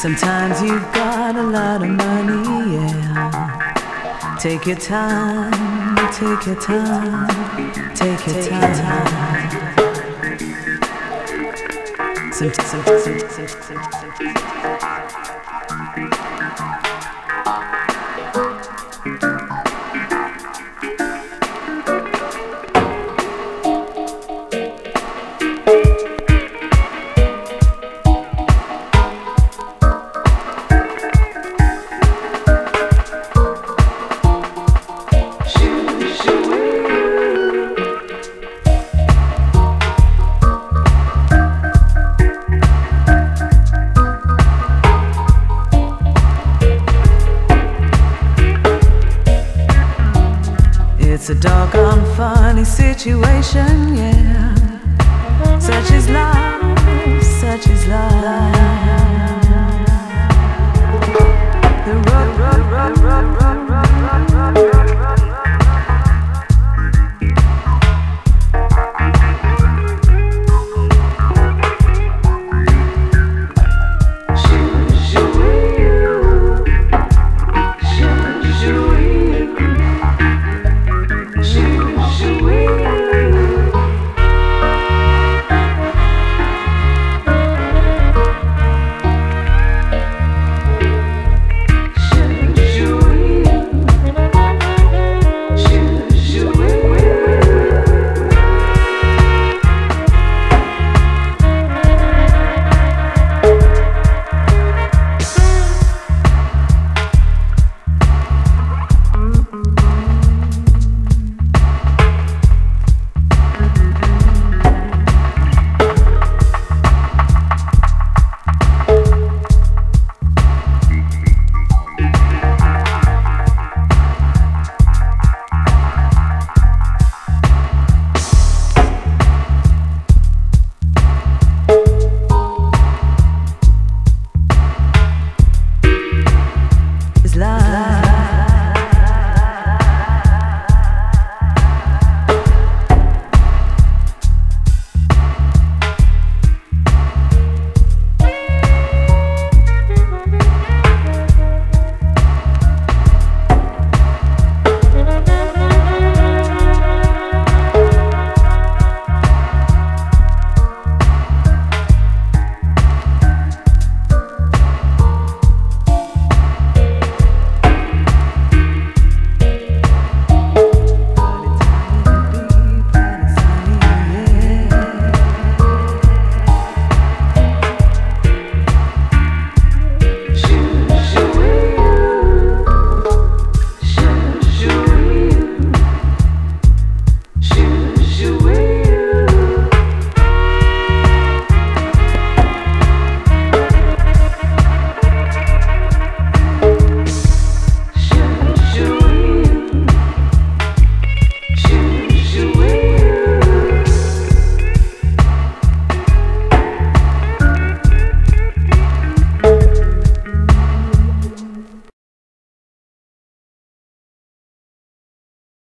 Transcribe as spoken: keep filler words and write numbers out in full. Sometimes you've got a lot of money, yeah. Take your time, take your time, take your time. Some, some, some, some, It's a doggone funny situation, yeah. Such is life, such is life.